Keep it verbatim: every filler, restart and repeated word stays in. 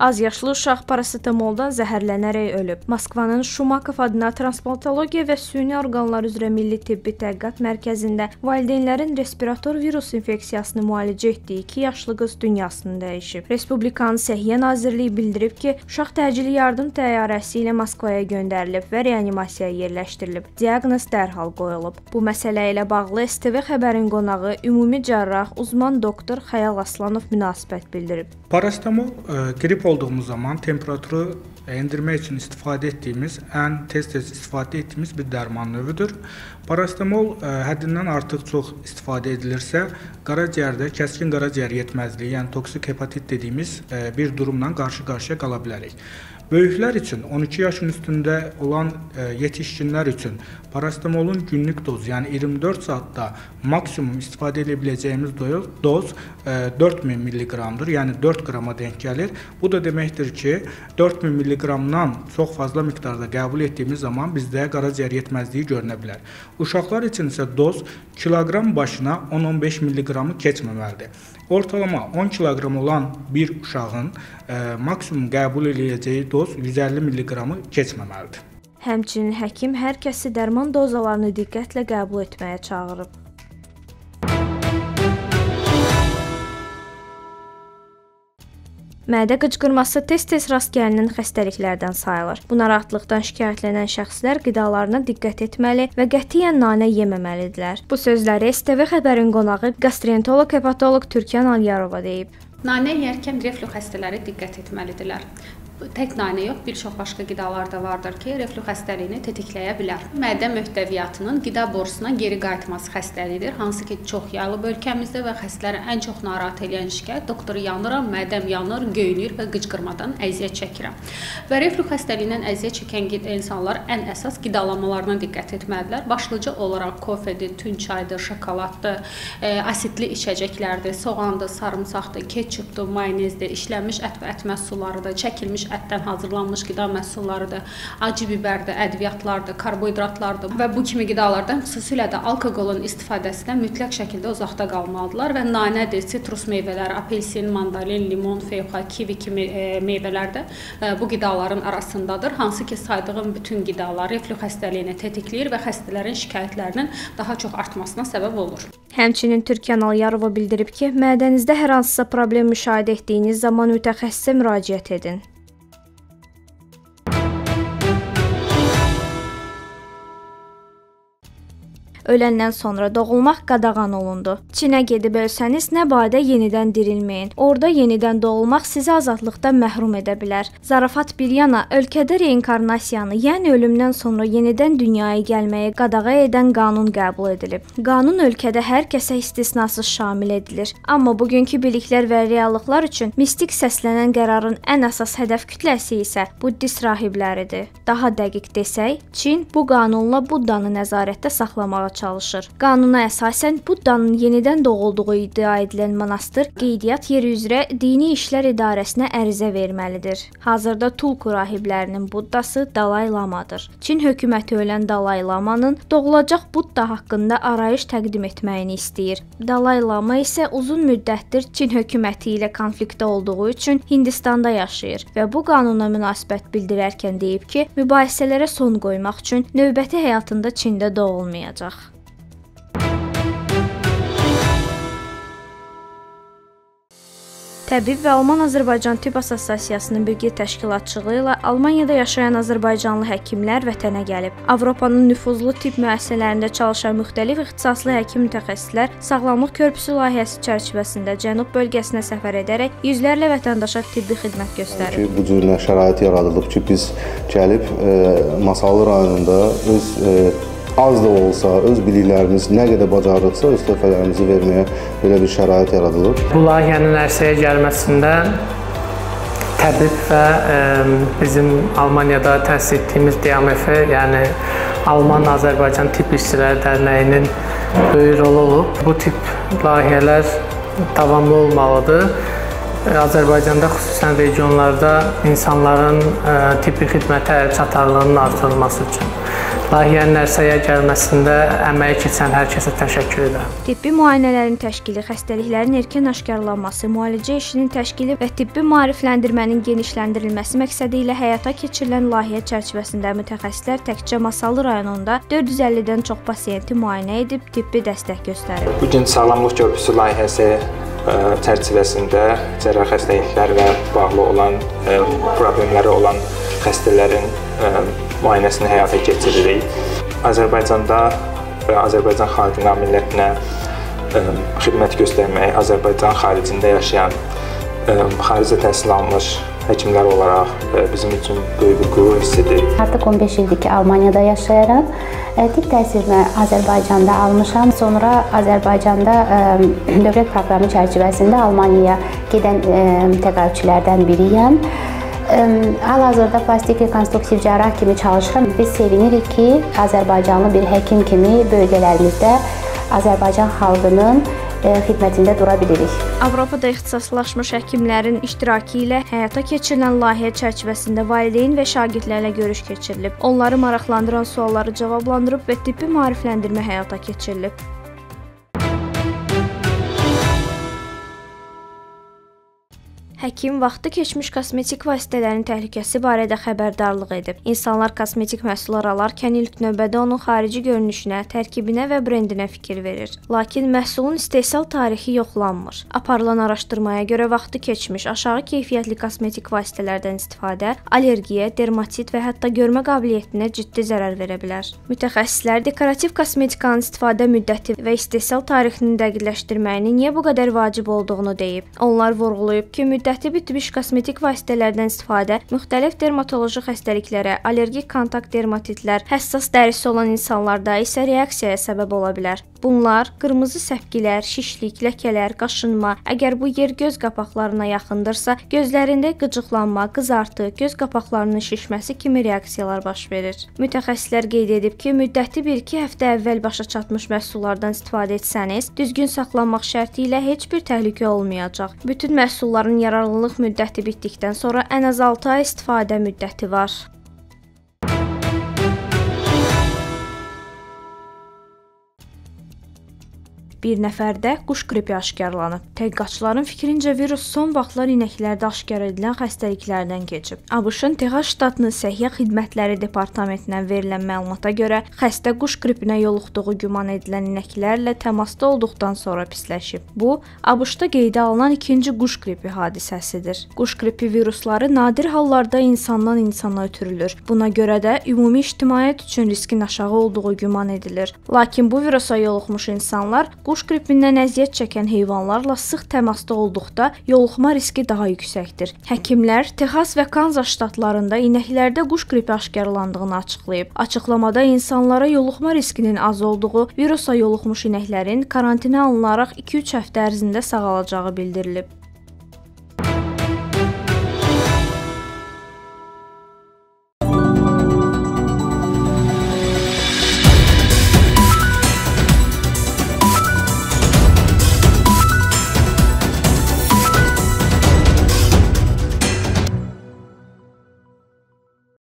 Az yaşlı uşaq parasetamoldan zəhərlənərək ölüb. Moskvanın Şumakov adına transplantologiya və süni orqanlar üzrə Milli Tibbi Tədqiqat Mərkəzində valideynlərin respirator virus infeksiyasını müalicə etdiyi iki yaşlı qız dünyasını dəyişib. Respublikanın Səhiyyə Nazirliyi bildirib ki, uşaq təcili yardım təyyarəsi ilə Moskvaya göndərilib və reanimasiyaya yerləşdirilib. Diaqnoz dərhal qoyulub. Bu məsələ ilə bağlı S T V xəbərin qonağı ümumi cərrah uzman doktor Xəyal Aslanov münasibət bildirib. Parasetamol qrip olduğumuz zaman temperaturu endirmək üçün istifadə etdiyimiz, ən tez-tez istifadə etdiyimiz bir dərman növüdür. Parasetamol həddindən artıq çox istifadə edilirsə, qaraciyərdə kəskin qaraciyər yetməzliyi, yəni toksik hepatit dediyimiz bir durumla qarşı-qarşıya qala bilərik. Böyüklər üçün, on iki yaşın üstündə olan yetişkinlər üçün parasetamolun günlük dozu, yəni iyirmi dörd saatda maksimum istifadə edə biləcəyimiz doz dörd min milliqramdır, yəni dörd qrama denk gəlir. Bu da deməkdir ki, dörd min milliqramdan çox fazla miqdarda qəbul etdiyimiz zaman bizdə qaraciyər yetməzliyi görünə bilər. Uşaqlar üçün isə doz kiloqram başına on on beş milliqramı keçməməlidir. Ortalama on kiloqram olan bir uşağın maksimum qəbul edəcəyi doz yüz əlli milliqramı keçməməlidir. Həmçinin həkim hər kəsi dərman dozalarını diqqətlə qəbul etməyə çağırıb. Mədə qıcqırması tez-tez rast gəlinin xəstəliklərdən sayılır. Buna rahatlıqdan şikayətlənən şəxslər qidalarına diqqət etməli və qətiyyən nanə yeməməlidirlər. Bu sözləri S T V xəbərin qonağı gastroenteroloq-hepatoloq Türkan Alyarova deyib. Nanə yeyərkən reflü xəstələri diqqət etməlidirlər. Tək nanə yox, bir çox başqa qidalar da vardır ki, reflü xəstəliyini tetikləyə bilər. Mədə möhtəviyyatının qida borusuna geri qayıtması xəstəliyidir, hansı ki, çox yayılıb ölkəmizdə və xəstələri ən çox narahat edən şikayət, doktoru yanıram, mədəm yanır, göynür və qıcqırmadan əziyyət çəkirəm. Və reflü xəstəliyindən əziyyət çəkən insanlar ən əsas qidalamalarına diqqət etməlidirlər. Başlıca olaraq kofedir, tün çaydır, şokoladdır, asitli içəcəklərdir, soğandır, sarımsaqdır, ketçupdur, mayonezdir, işlənmiş ət və ətməz suları da, çəkilmiş ətdən hazırlanmış qida məhsullarıdır, acı biberdir, ədviyyatlardır, karbohidratlardır və bu kimi qidalardan xüsusilə də alkoqolun istifadəsindən mütləq şəkildə uzaqda qalmalıdırlar və nanədir, sitrus meyvələri, apelsin, mandalin, limon, feyxə, kivi kimi meyvələr də bu qidaların arasındadır, hansı ki saydığım bütün qidalar reflü xəstəliyini tetikləyir və xəstələrin şikayətlərinin daha çox artmasına səbəb olur. Həmçinin Türkan Alyarova bildirib ki, mədənizdə hər hansısa problem müşahidə etdiyiniz zaman mütəxəssisə müraciət edin. Öləndən sonra doğulmaq qadağan olundu. Çinə gedib ölsəniz, nə badə yenidən dirilməyin. Orada yenidən doğulmaq sizi azadlıqdan məhrum edə bilər. Zarafat bir yana, ölkədə reinkarnasiyanı, yəni ölümdən sonra yenidən dünyaya gəlməyi qadağa edən qanun qəbul edilib. Qanun ölkədə hər kəsə istisnasız şamil edilir. Amma bugünkü biliklər və reallıqlar üçün mistik səslənən qərarın ən əsas hədəf kütləsi isə buddist rahibləridir. Daha dəqiq desək, Çin bu qanunla Buddanı nəzarətdə saxlamağa çalışır. Qanuna əsasən Buddanın yenidən doğulduğu iddia edilən monastır qeydiyyat yeri üzrə Dini İşlər İdarəsinə ərizə verməlidir. Hazırda Tulku rahiblərinin Buddası Dalai Lamadır. Çin hökuməti ölən Dalai Lamanın doğulacaq Budda haqqında arayış təqdim etməyini istəyir. Dalai Lama isə uzun müddətdir Çin hökuməti ilə konfliktdə olduğu üçün Hindistanda yaşayır və bu qanuna münasibət bildirərkən deyib ki, mübahisələrə son qoymaq üçün növbəti həyatında Çində doğulmayacaq. Təbib və Alman-Azərbaycan Tibb Assosiasiyasının birgə təşkilatçılığı ilə Almaniyada yaşayan azərbaycanlı həkimlər vətənə gəlib. Avropanın nüfuzlu tibb müəssisələrində çalışan müxtəlif ixtisaslı həkim mütəxəssislər Sağlamlıq Körpüsü layihəsi çərçivəsində Cənub bölgəsinə səfər edərək yüzlərlə vətəndaşa tibbi xidmət göstərib. Bu cür şərait yaradılıb ki, biz gəlib Masalı rayonunda öz az da olsa, öz biliklərimiz nə qədər bacarıqsa, öz tövbələrimizi verməyə belə bir şərait yaradılır. Bu layihənin ərsəyə gəlməsində təbib və bizim Almaniyada təhsil etdiyimiz D M F-ə, yəni Alman-Azərbaycan Tibb İşçiləri Dərnəyinin böyük rolu olub. Bu tip layihələr davamlı olmalıdır. Azərbaycanda, xüsusən regionlarda insanların tibbi xidmətə əl çatarlığının artırılması üçün. Layihənin ərsəyə gəlməsində əməyə keçən hər kəsə təşəkkür edirəm. Tibbi müayinələrin təşkili, xəstəliklərin erkən aşkarlanması, müalicə işinin təşkili və tibbi maarifləndirmənin genişləndirilməsi məqsədi ilə həyata keçirilən layihə çərçivəsində mütəxəssislər təkcə Masalı rayonunda dörd yüz əllidən çox pasiyenti müayinə edib tibbi dəstək göstərib. Bugün Sağlamlıq Körpüsü layihəsi çərçivəsində cərrah xəstəlikləri və bağlı olan problemləri olan xəstələrin müayinəsini həyata keçiririk. Azərbaycanda və Azərbaycan xalqına, millətinə xidmət göstərmək, Azərbaycan xaricində yaşayan, xaricdə təhsil almış həkimlər olaraq bizim üçün böyük bir qürur hissidir. Artıq on beş ildir ki, Almaniyada yaşayıram. Tibb təhsilimi Azərbaycanda almışam. Sonra Azərbaycanda dövlət proqramı çərçivəsində Almaniyaya gedən təqaüdçülərdən biriyəm. Hal-hazırda plastik rekonstruktiv cərrah kimi çalışıram. Biz sevinirik ki, Azərbaycanlı bir həkim kimi bölgələrimizdə Azərbaycan xalqının xidmətində dura bilirik. Avropada ixtisaslaşmış həkimlərin iştirakı ilə həyata keçirilən layihə çərçivəsində valideyn və şagirdlərlə görüş keçirilib. Onları maraqlandıran sualları cavablandırıb və tibbi maarifləndirmə həyata keçirilib. Həkim vaxtı keçmiş kosmetik vasitələrin təhlükəsi barədə xəbərdarlıq edib. İnsanlar kosmetik məhsullar alarkən ilk növbədə onun xarici görünüşünə, tərkibinə və brendinə fikir verir. Lakin məhsulun istehsal tarixi yoxlanmır. Aparılan araşdırmaya görə vaxtı keçmiş aşağı keyfiyyətli kosmetik vasitələrdən istifadə allergiya, dermatit və hətta görmə qabiliyyətinə ciddi zərər verə bilər. Mütəxəssislər dekorativ kosmetikanın istifadə müddəti və istehsal tarixini dəqiqləşdirməyinin niyə bu qədər vacib olduğunu deyib. Onlar vurğulayıb ki, müddət Müddəti bitmiş kosmetik vasitələrdən istifadə müxtəlif dermatoloji xəstəliklərə, allergik kontakt dermatitlər, həssas dərisi olan insanlarda isə reaksiyaya səbəb ola bilər. Bunlar qırmızı səpkilər, şişlik, ləkələr, qaşınma, əgər bu yer göz qapaqlarına yaxındırsa, gözlərində qıcıqlanma, qızartı, göz qapaqlarının şişməsi kimi reaksiyalar baş verir. Mütəxəssislər qeyd edib ki, müddəti bir iki həftə əvvəl başa çatmış məhsullardan istifadə etsəniz, düzgün saxlanmaq şərti ilə heç bir təhlükə olmayacaq. Bütün məhsulların yararlanması yararlılıq müddəti bitdikdən sonra ən az altı ay istifadə müddəti var. Bir nəfərdə quş qripi aşkarlanıb. Tədqiqatçıların fikrincə virus son vaxtlar inəklərdə aşkar edilən xəstəliklərdən keçib. ABŞ-ın Texas ştatının Səhiyyə Xidmətləri Departamentindən verilən məlumata görə xəstə quş qripinə yoluxduğu güman edilən inəklərlə təmasda olduqdan sonra pisləşib. Bu, ABŞ-da qeydə alınan ikinci quş qripi hadisəsidir. Quş qripi virusları nadir hallarda insandan insana ötürülür. Buna görə də ümumi ictimaiyyət üçün riskin aşağı olduğu güman edilir. Lakin bu virusa yoluxmuş insanlar quş qripindən əziyyət çəkən heyvanlarla sıx təmasda olduqda yoluxma riski daha yüksəkdir. Həkimlər Texas və Kanzas ştatlarında inəklərdə quş qripi aşkarlandığını açıqlayıb. Açıqlamada insanlara yoluxma riskinin az olduğu, virusa yoluxmuş inəklərin karantinə alınaraq iki üç həftə ərzində sağalacağı bildirilib.